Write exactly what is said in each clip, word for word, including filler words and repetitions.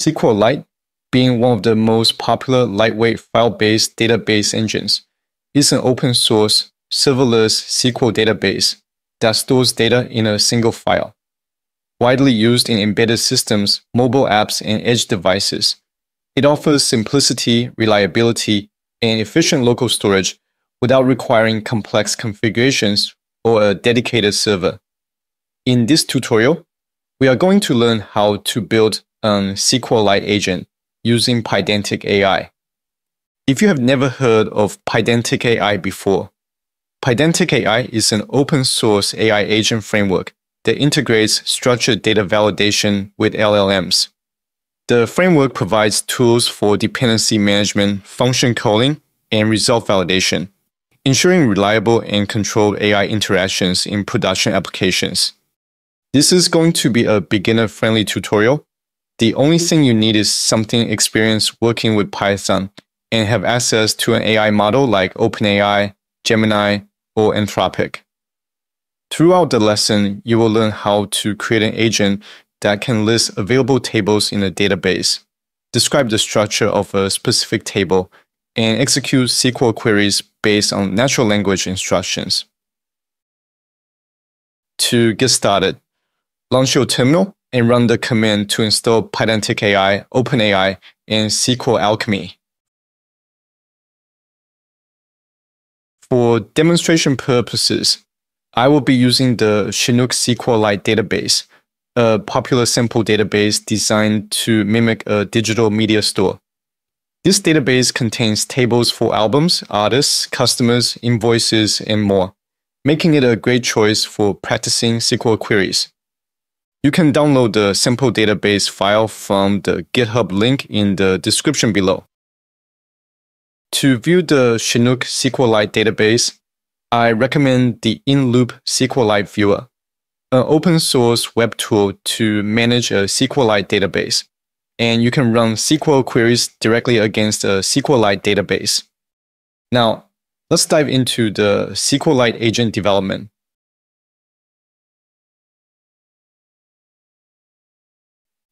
SQLite, being one of the most popular lightweight file-based database engines, is an open-source, serverless S Q L database that stores data in a single file, widely used in embedded systems, mobile apps, and edge devices. It offers simplicity, reliability, and efficient local storage without requiring complex configurations or a dedicated server. In this tutorial, we are going to learn how to build an SQLite agent using Pydantic A I. If you have never heard of Pydantic A I before, Pydantic A I is an open-source A I agent framework that integrates structured data validation with L L Ms. The framework provides tools for dependency management, function calling, and result validation, ensuring reliable and controlled A I interactions in production applications. This is going to be a beginner-friendly tutorial. The only thing you need is something experienced working with Python and have access to an A I model like OpenAI, Gemini, or Anthropic. Throughout the lesson, you will learn how to create an agent that can list available tables in a database, describe the structure of a specific table, and execute S Q L queries based on natural language instructions. To get started, launch your terminal and run the command to install Pydantic A I, OpenAI, and S Q L Alchemy. For demonstration purposes, I will be using the Chinook SQLite database, a popular sample database designed to mimic a digital media store. This database contains tables for albums, artists, customers, invoices, and more, making it a great choice for practicing S Q L queries. You can download the sample database file from the GitHub link in the description below. To view the Chinook SQLite database, I recommend the Inloop SQLite Viewer, an open-source web tool to manage a SQLite database, and you can run S Q L queries directly against a SQLite database. Now, let's dive into the SQLite agent development.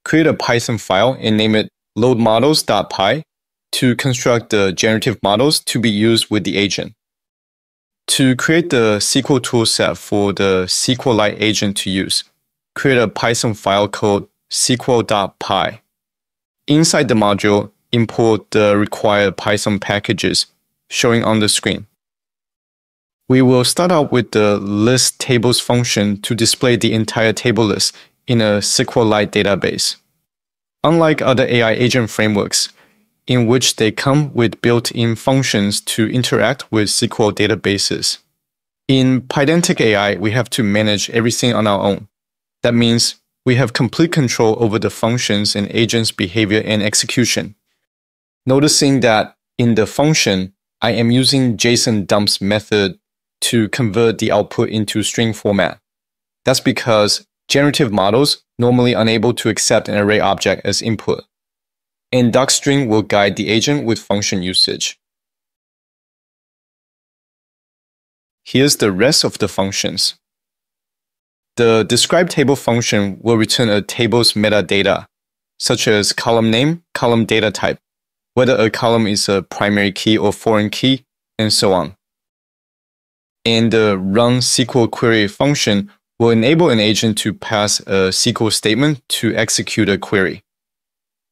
Create a Python file and name it load models dot p y to construct the generative models to be used with the agent. To create the S Q L toolset for the SQLite agent to use, create a Python file called S Q L dot p y. Inside the module, import the required Python packages, showing on the screen. We will start out with the list tables function to display the entire table list in a SQLite database. Unlike other A I agent frameworks, in which they come with built-in functions to interact with S Q L databases, in Pydantic A I, we have to manage everything on our own. That means we have complete control over the functions and agents' behavior and execution. Noticing that in the function, I am using JSON dumps method to convert the output into string format. That's because generative models normally unable to accept an array object as input, and docstring will guide the agent with function usage. Here's the rest of the functions. The describe table function will return a table's metadata, such as column name, column data type, whether a column is a primary key or foreign key, and so on. And the run S Q L query function will enable an agent to pass a S Q L statement to execute a query.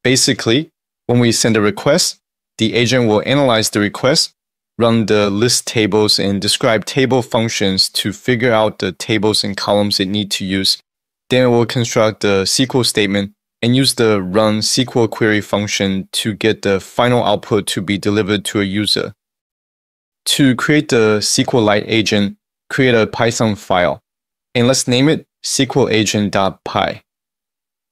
Basically, when we send a request, the agent will analyze the request, run the list tables and describe table functions to figure out the tables and columns it needs to use. Then it will construct the S Q L statement and use the run S Q L query function to get the final output to be delivered to a user. To create the SQLite agent, create a Python file, and let's name it S Q L agent dot p y.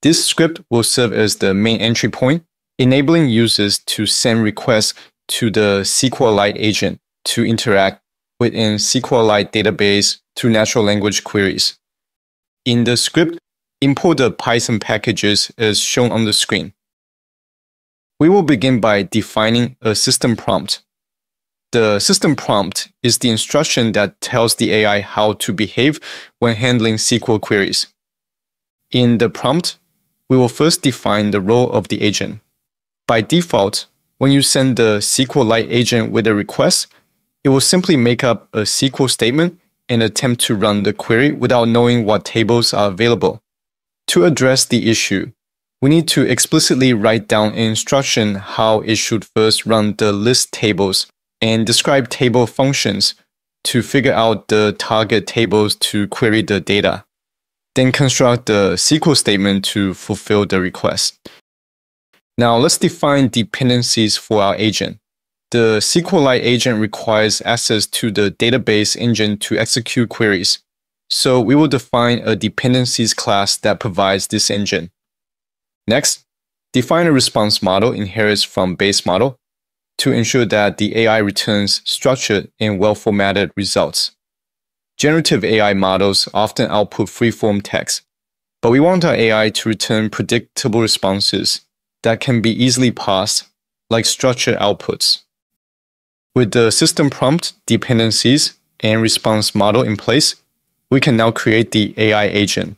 This script will serve as the main entry point, enabling users to send requests to the SQLite agent to interact with an SQLite database through natural language queries. In the script, import the Python packages as shown on the screen. We will begin by defining a system prompt. The system prompt is the instruction that tells the A I how to behave when handling S Q L queries. In the prompt, we will first define the role of the agent. By default, when you send the SQLite agent with a request, it will simply make up a S Q L statement and attempt to run the query without knowing what tables are available. To address the issue, we need to explicitly write down an instruction how it should first run the list tables and describe table functions to figure out the target tables to query the data. Then construct the S Q L statement to fulfill the request. Now let's define dependencies for our agent. The SQLite agent requires access to the database engine to execute queries, so we will define a dependencies class that provides this engine. Next, define a response model inherits from base model to ensure that the A I returns structured and well-formatted results. Generative A I models often output free-form text, but we want our A I to return predictable responses that can be easily parsed, like structured outputs. With the system prompt, dependencies, and response model in place, we can now create the A I agent.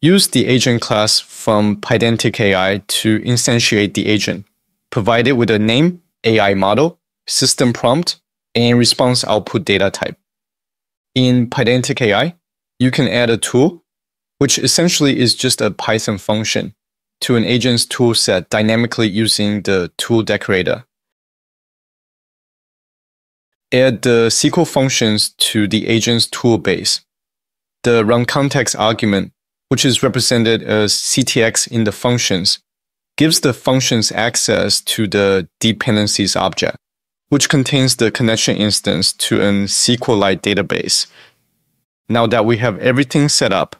Use the agent class from Pydantic A I to instantiate the agent, provided with a name, A I model, system prompt, and response output data type. In Pydantic A I, you can add a tool, which essentially is just a Python function, to an agent's toolset dynamically using the tool decorator. Add the S Q L functions to the agent's toolbase. The runContext argument, which is represented as C T X in the functions, gives the functions access to the dependencies object, which contains the connection instance to an SQLite database. Now that we have everything set up,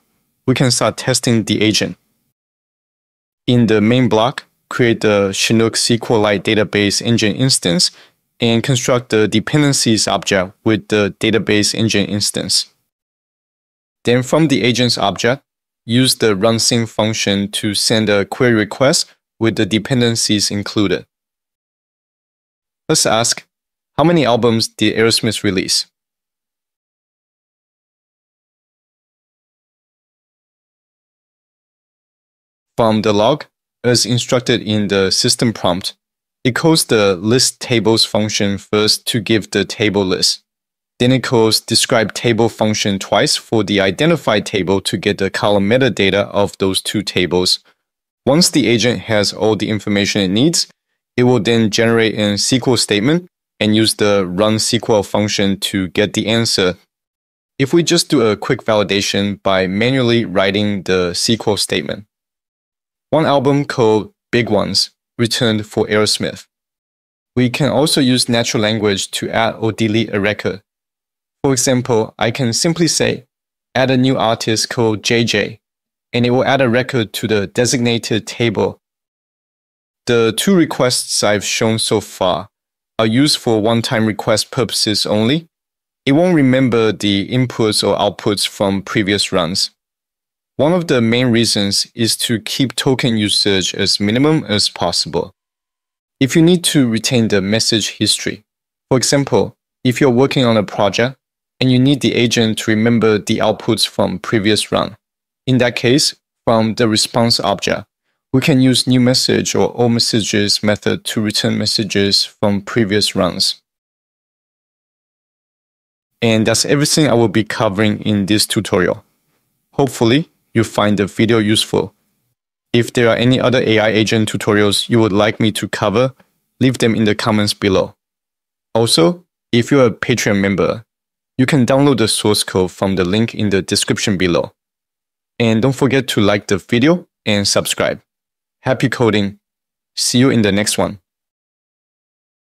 we can start testing the agent. In the main block, create the Chinook SQLite database engine instance and construct the dependencies object with the database engine instance. Then from the agents object, use the runSync function to send a query request with the dependencies included. Let's ask, how many albums did Aerosmith release? From the log, as instructed in the system prompt, it calls the list tables function first to give the table list. Then it calls describe table function twice for the identified table to get the column metadata of those two tables. Once the agent has all the information it needs, it will then generate an S Q L statement and use the run S Q L function to get the answer. If we just do a quick validation by manually writing the S Q L statement. One album called Big Ones returned for Aerosmith. We can also use natural language to add or delete a record. For example, I can simply say, add a new artist called J J, and it will add a record to the designated table. The two requests I've shown so far are used for one-time request purposes only. It won't remember the inputs or outputs from previous runs. One of the main reasons is to keep token usage as minimum as possible. If you need to retain the message history, for example, if you're working on a project and you need the agent to remember the outputs from previous run, in that case, from the response object, we can use new message or old messages method to return messages from previous runs. And that's everything I will be covering in this tutorial. Hopefully, you find the video useful. If there are any other A I agent tutorials you would like me to cover, leave them in the comments below. Also, if you're a Patreon member, you can download the source code from the link in the description below. And don't forget to like the video and subscribe. Happy coding! See you in the next one.